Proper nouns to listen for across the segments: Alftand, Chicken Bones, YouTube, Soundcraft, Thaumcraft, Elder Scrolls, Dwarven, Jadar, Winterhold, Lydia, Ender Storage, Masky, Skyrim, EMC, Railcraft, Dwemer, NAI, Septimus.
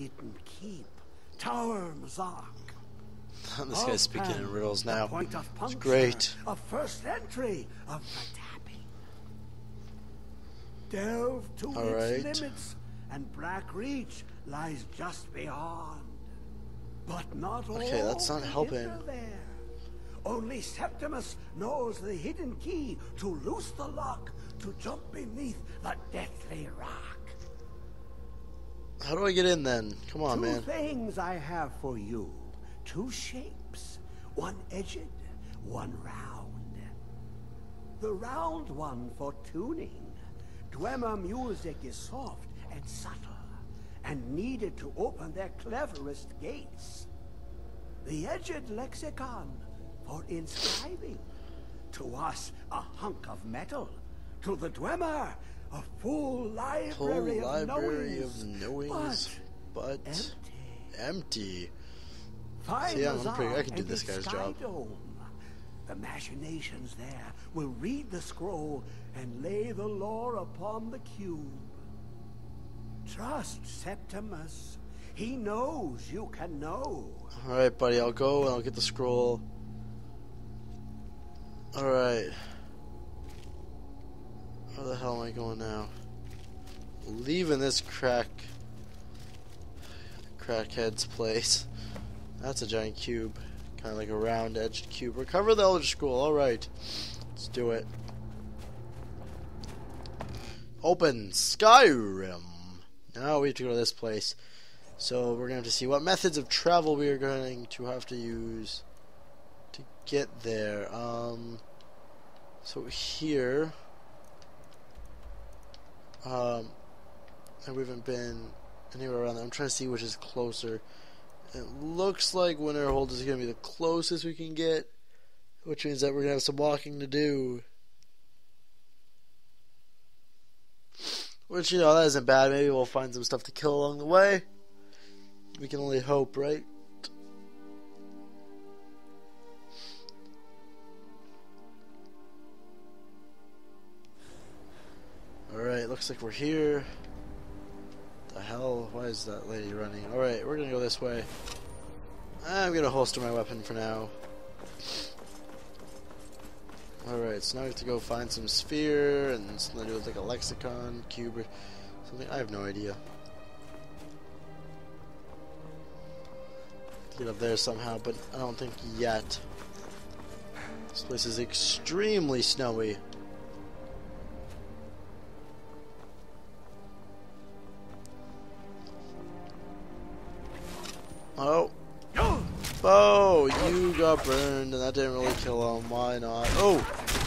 hidden keep, Tower Mazak. This guy's speaking in riddles now. Point of puncture, it's great. Of first entry, of the tapping. Delve to its limits, and Black Reach lies just beyond. But not all. Okay, that's not helping. Only Septimus knows the hidden key to loose the lock, to jump beneath the deathly rock. How do I get in then? Come on, man. Two things I have for you. Two shapes. One edged, one round. The round one for tuning. Dwemer music is soft and subtle, and needed to open their cleverest gates. The edged lexicon for inscribing. To us, a hunk of metal. To the Dwemer, a full library of knowings, but empty. See, I can do this guy's job. The machinations there will read the scroll and lay the lore upon the cube. Trust Septimus. He knows you can know. All right, buddy. I'll go and I'll get the scroll. All right. Where the hell am I going now? Leaving this crackhead's place. That's a giant cube, kind of like a round-edged cube. Recover the Elder Scroll. All right, let's do it. Open Skyrim. Now we have to go to this place. So we're gonna have to see what methods of travel we are going to have to use to get there. So here. And we haven't been anywhere around there. I'm trying to see which is closer. It looks like Winterhold is going to be the closest we can get, which means that we're going to have some walking to do. Which, you know, that isn't bad. Maybe we'll find some stuff to kill along the way. We can only hope, right? Alright, looks like we're here. The hell? Why is that lady running? Alright, we're gonna go this way. I'm gonna holster my weapon for now. Alright, so now we have to go find some sphere and something to do with like a lexicon, cube, or something. I have no idea. Get up there somehow, but I don't think yet. This place is extremely snowy. Oh. Oh, you got burned, and that didn't really kill him. Why not? Oh!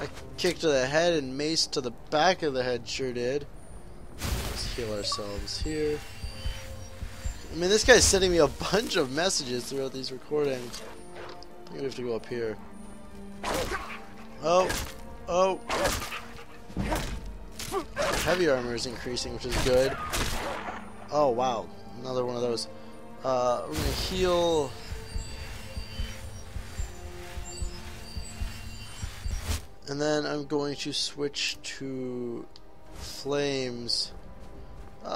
I kicked to the head and mace to the back of the head, sure did. Let's heal ourselves here. I mean, this guy's sending me a bunch of messages throughout these recordings. I think we have to go up here. Oh! Oh! Heavy armor is increasing, which is good. Oh, wow. Another one of those. We're gonna heal. And then I'm going to switch to flames.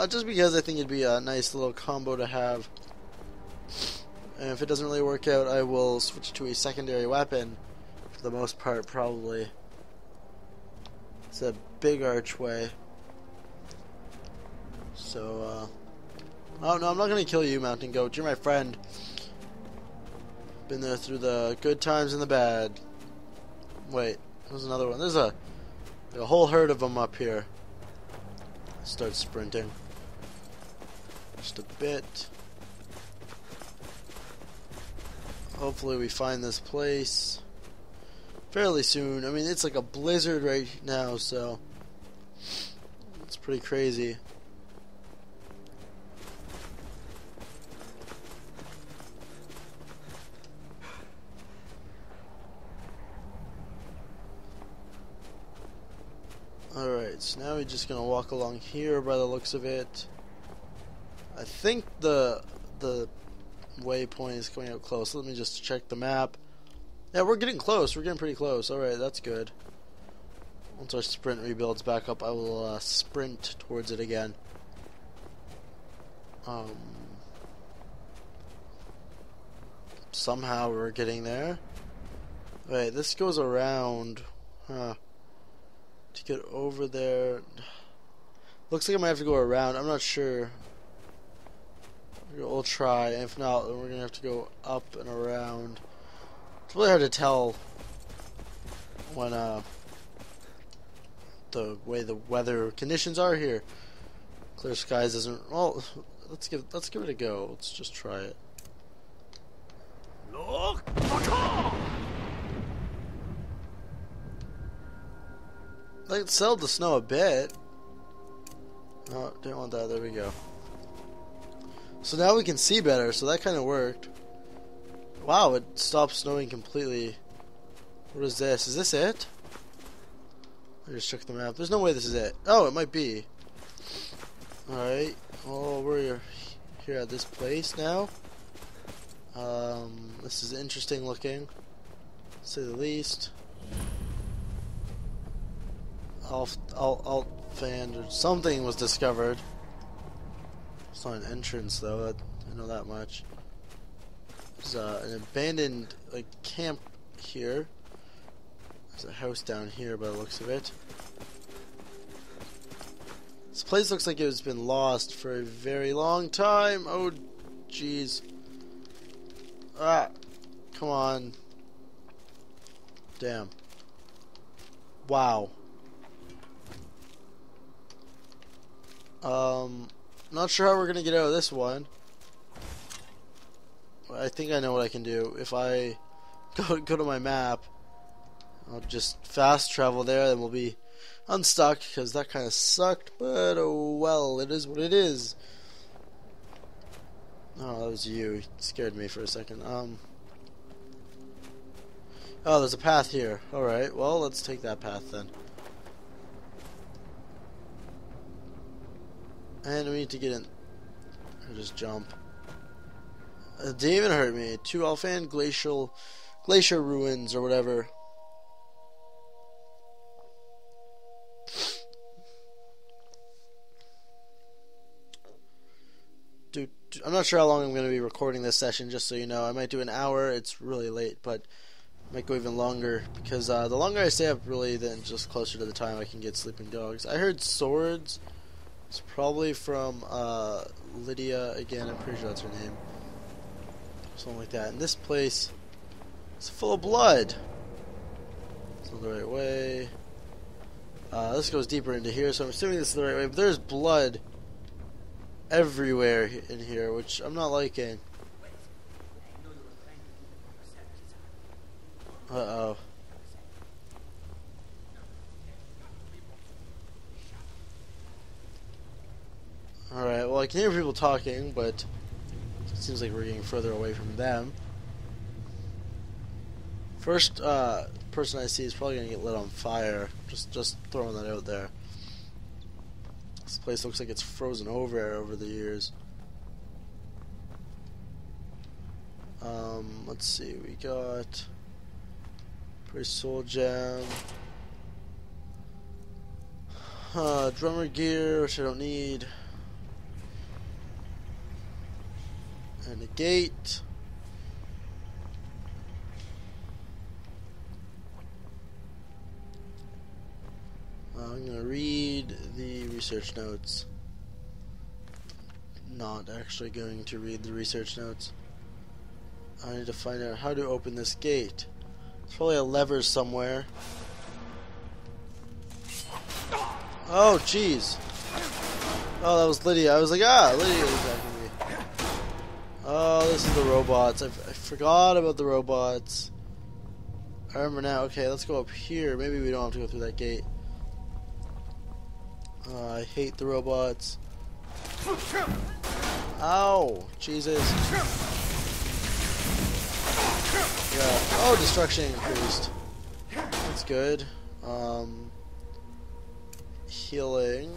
Just because I think it'd be a nice little combo to have. And if it doesn't really work out, I will switch to a secondary weapon. For the most part, probably. It's a big archway. So, oh no, I'm not gonna kill you, Mountain Goat. You're my friend. Been there through the good times and the bad. Wait, there's another one. There's a whole herd of them up here. Start sprinting. Just a bit. Hopefully we find this place fairly soon. I mean, it's like a blizzard right now, so it's pretty crazy. Alright, so now we're just gonna walk along here by the looks of it. I think the waypoint is coming up close. Let me just check the map. Yeah, we're getting close. We're getting pretty close. Alright, that's good. Once our sprint rebuilds back up, I will sprint towards it again. somehow we're getting there. Wait, this goes around, huh? To get over there, looks like I might have to go around. I'm not sure. We'll try. If not, then we're gonna have to go up and around. It's really hard to tell when the way the weather conditions are here. Clear skies isn't. Well, let's give it a go. Let's just try it. Look! They settled the snow a bit. Oh, didn't want that. There we go. So now we can see better, so that kind of worked. Wow, it stopped snowing completely. What is this? Is this it? I just checked the map. There's no way this is it. Oh, it might be. Alright. Oh, we're here at this place now. This is interesting looking, to say the least. Alftand or something was discovered. It's not an entrance though, I know that much. There's an abandoned camp here. There's a house down here by the looks of it. This place looks like it's been lost for a very long time. Oh jeez. Ah, come on. Damn. Wow. Not sure how we're gonna get out of this one. I think I know what I can do. If I go to my map, I'll just fast travel there, then we'll be unstuck, because that kind of sucked, but oh well, it is what it is. Oh, that was you. It scared me for a second. Oh, there's a path here. Alright, well, let's take that path then. And we need to get in. Or just jump. It didn't even hurt me. Two Alftand glacier ruins or whatever. Dude, I'm not sure how long I'm going to be recording this session, just so you know. I might do an hour. It's really late, but I might go even longer, because the longer I stay up, really, then just closer to the time I can get sleeping dogs. I heard swords. It's probably from Lydia again, I'm pretty sure that's her name. Something like that. And this place is full of blood. It's not the right way. This goes deeper into here, so I'm assuming this is the right way. But there's blood everywhere in here, which I'm not liking. Uh-oh. Alright, well I can hear people talking, but it seems like we're getting further away from them. First person I see is probably going to get lit on fire. Just throwing that out there. This place looks like it's frozen over the years. Let's see, we got pretty soul gem. Dwemer gear, which I don't need. And a gate. I'm gonna read the research notes. Not actually going to read the research notes. I need to find out how to open this gate. There's probably a lever somewhere. Oh jeez. Oh, that was Lydia. I was like, ah, Lydia was back. Oh, this is the robots. I forgot about the robots. I remember now. Okay, let's go up here. Maybe we don't have to go through that gate. I hate the robots. Ow! Jesus. Yeah. Oh, destruction increased. That's good. Healing.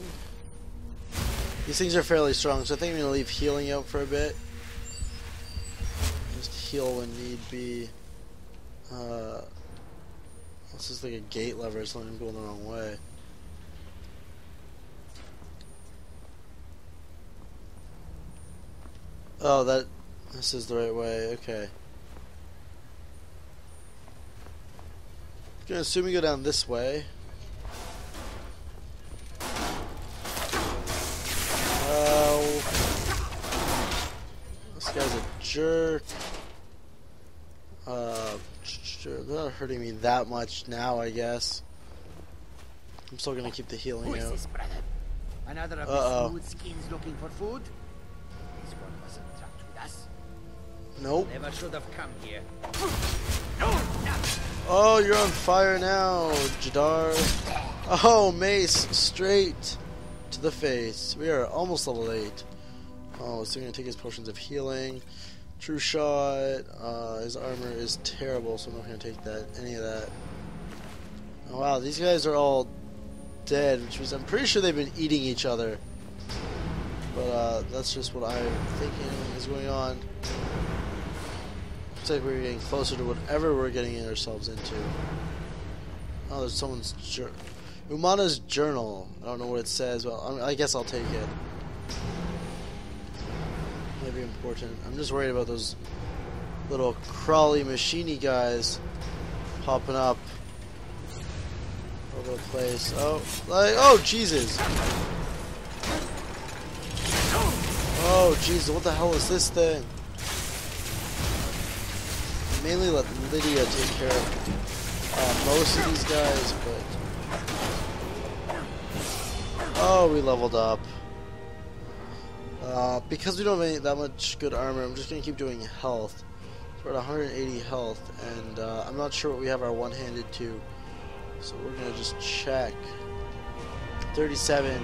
These things are fairly strong, so I think I'm going to leave healing out for a bit. Heal when need be. This is like a gate lever, so I'm going the wrong way. Oh, this is the right way. Okay. Gonna assume we go down this way. This guy's a jerk. They're not hurting me that much now, I guess. I'm still gonna keep the healing out. Who is this brother? Another of the smooth skins looking for food? This one wasn't trapped with us. Nope. Never should have come here. Oh, you're on fire now, Jadar. Oh, mace straight to the face. We are almost level 8. Oh, so we're gonna take his potions of healing. True shot. His armor is terrible, so I'm not gonna take that. Any of that. Oh, wow, these guys are all dead, which means I'm pretty sure they've been eating each other. But that's just what I'm thinking is going on. Looks like we're getting closer to whatever we're getting ourselves into. Oh, there's someone's journal. Umana's journal. I don't know what it says. Well, I guess I'll take it. That'd be important. I'm just worried about those little crawly machiny guys popping up over the place. Oh, like, oh Jesus! Oh Jesus! What the hell is this thing? I mainly let Lydia take care of most of these guys, but oh, we leveled up. Because we don't have any, that much good armor, I'm just going to keep doing health. So we're at 180 health, and I'm not sure what we have our one-handed to. So we're going to just check. 37 and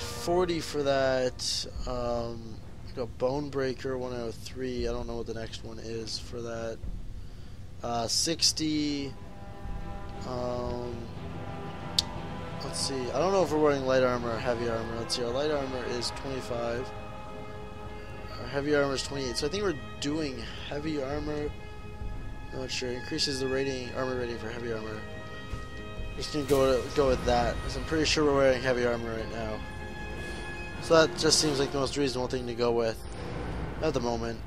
40 for that. Got Bone Breaker 103. I don't know what the next one is for that. 60. Let's see, I don't know if we're wearing light armor or heavy armor. Let's see, our light armor is 25. Our heavy armor is 28. So I think we're doing heavy armor. I'm not sure. Increases the rating, armor rating for heavy armor. Just gonna go with that, because I'm pretty sure we're wearing heavy armor right now. So that just seems like the most reasonable thing to go with at the moment.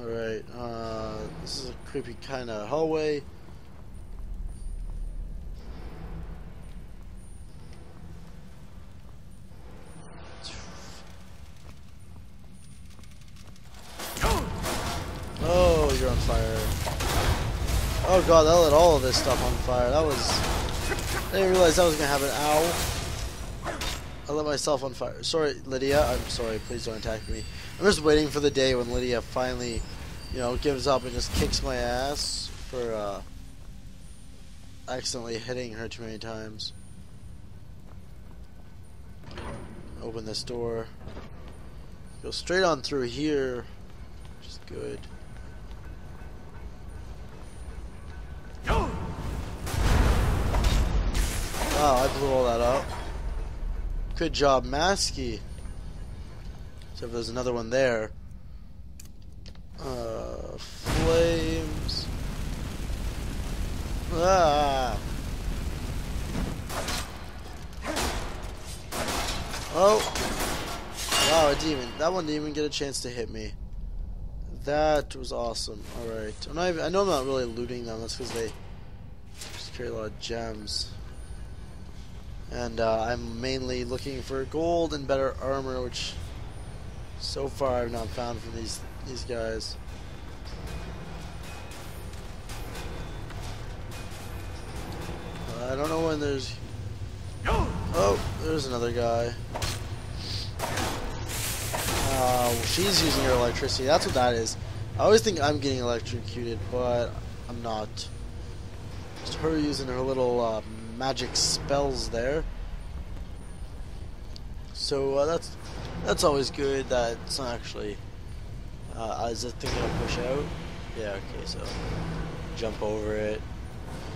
Alright, this is a creepy kind of hallway. Oh, you're on fire. Oh god, that lit all of this stuff on fire. That was... I didn't realize that was gonna happen. Ow. I lit myself on fire. Sorry, Lydia. I'm sorry. Please don't attack me. I'm just waiting for the day when Lydia finally, you know, gives up and just kicks my ass for, accidentally hitting her too many times. Open this door. Go straight on through here. Which is good. Wow, I blew all that up. Good job, Maskey. So if there's another one there. Flames. Ah. Oh. Wow, it didn't even, that one didn't even get a chance to hit me. That was awesome. Alright. I know I'm not really looting them. That's because they just carry a lot of gems. And I'm mainly looking for gold and better armor, which so far I've not found from these guys. I don't know when there's... Oh, there's another guy. Well, she's using her electricity. That's what that is. I always think I'm getting electrocuted, but I'm not. Just her using her little... magic spells there, so that's always good. That it's not actually. I was thinking I'll push out. Yeah. Okay. So jump over it.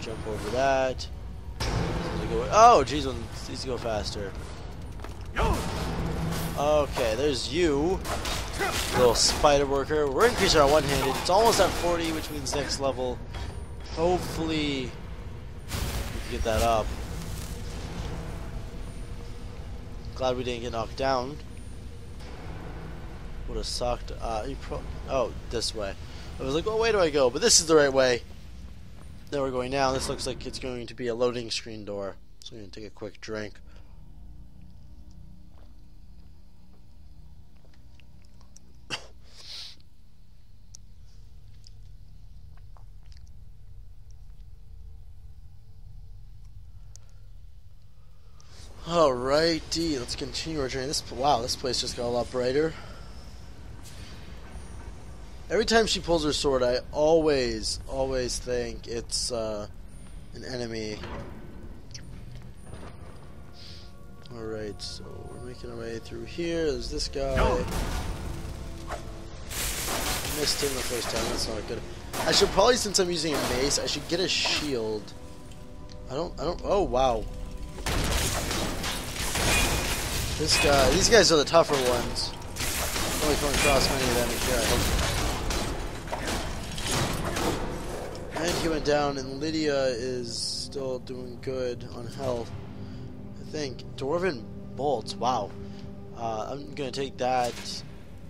Jump over that. Oh, geez, one needs to go faster. Okay. There's you, little spider worker. We're increasing our one-handed. It's almost at 40, which means next level. Hopefully. Get that up. Glad we didn't get knocked down. Would have sucked. Oh, this way. I was like, well, where do I go? But this is the right way. Now we're going down. This looks like it's going to be a loading screen door. So I'm going to take a quick drink. Alrighty, let's continue our journey. Wow, this place just got a lot brighter. Every time she pulls her sword, I always think it's an enemy. Alright, so we're making our way through here. There's this guy. Missed him the first time. That's not good. I should probably, since I'm using a mace, I should get a shield. I don't. Oh wow. This guy. These guys are the tougher ones. Only come across many of them if you. And he went down, and Lydia is still doing good on health, I think. Dwarven bolts, wow. I'm going to take that.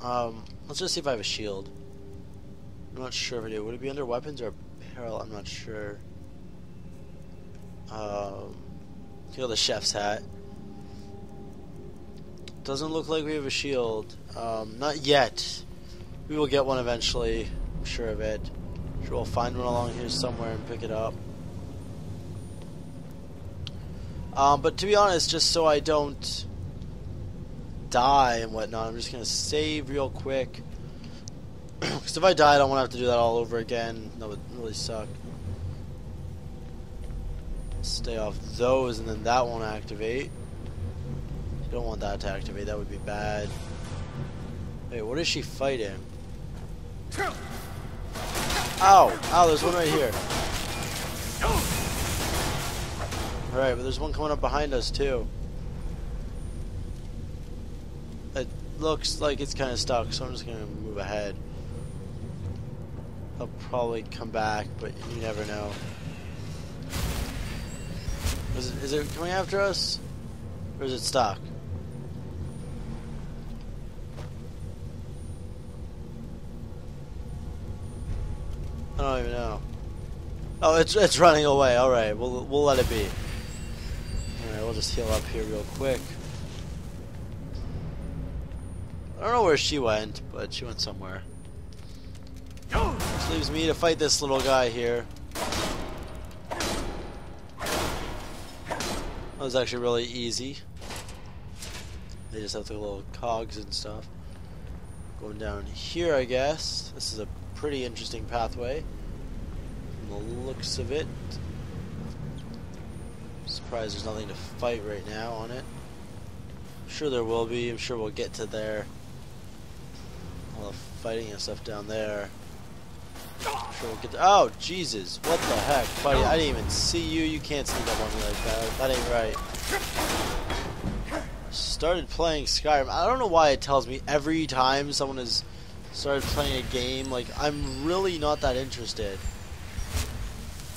Let's just see if I have a shield. I'm not sure if I do. Would it be under weapons or apparel? I'm not sure. Feel the chef's hat. Doesn't look like we have a shield. Not yet. We will get one eventually, I'm sure of it. Sure, we'll find one along here somewhere and pick it up. But to be honest, just so I don't die and whatnot, I'm just going to save real quick. Because if I die, I don't want to have to do that all over again. That would really suck. Stay off those, and then that won't activate. Don't want that to activate. That would be bad. Wait, what is she fighting? Ow! Ow, there's one right here. Alright, but there's one coming up behind us, too. It looks like it's kind of stuck, so I'm just going to move ahead. I'll probably come back, but you never know. Is it coming after us? Or is it stuck? I don't even know. Oh, it's running away. All right, we'll let it be. All right, we'll just heal up here real quick. I don't know where she went, but she went somewhere. Which leaves me to fight this little guy here. That was actually really easy. They just have the little cogs and stuff. Going down here, I guess. This is a pretty interesting pathway from the looks of it. I'm surprised there's nothing to fight right now on it. I'm sure there will be. I'm sure we'll get to there. All the fighting and stuff down there. I'm sure we'll get to. Oh Jesus, what the heck, buddy? I didn't even see you. You can't sneak up on me like that. That ain't right. Started playing Skyrim. I don't know why it tells me every time someone is started playing a game, like, I'm really not that interested.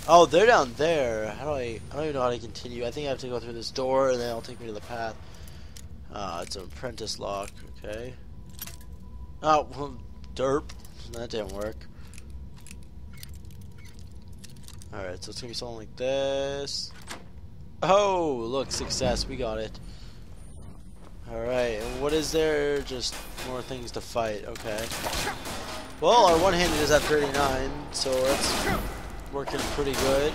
Oh, they're down there. I don't even know how to continue. I think I have to go through this door, and then it'll take me to the path. It's an apprentice lock, okay. Oh, well, derp. That didn't work. Alright, so it's gonna be something like this. Oh, look, success, we got it. Alright, and what is there? Just more things to fight, okay. Well, our one-handed is at 39, so that's working pretty good.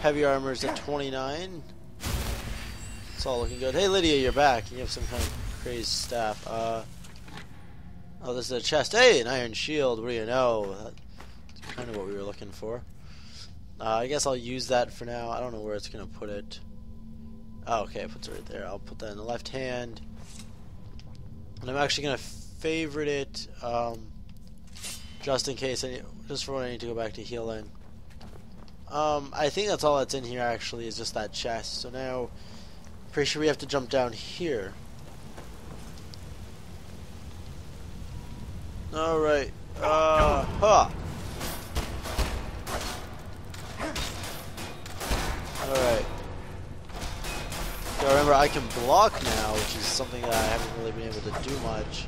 Heavy armor is at 29. It's all looking good. Hey, Lydia, you're back. You have some kind of crazy staff. Oh, this is a chest. Hey, an iron shield. What do you know? That's kind of what we were looking for. I guess I'll use that for now. I don't know where it's going to put it. Oh, okay, it puts it right there. I'll put that in the left hand. And I'm actually going to favorite it, just in case, just for when I need to go back to healing. I think that's all that's in here, actually, is just that chest. So now, pretty sure we have to jump down here. Alright. Huh. Alright. Remember, I can block now, which is something that I haven't really been able to do much.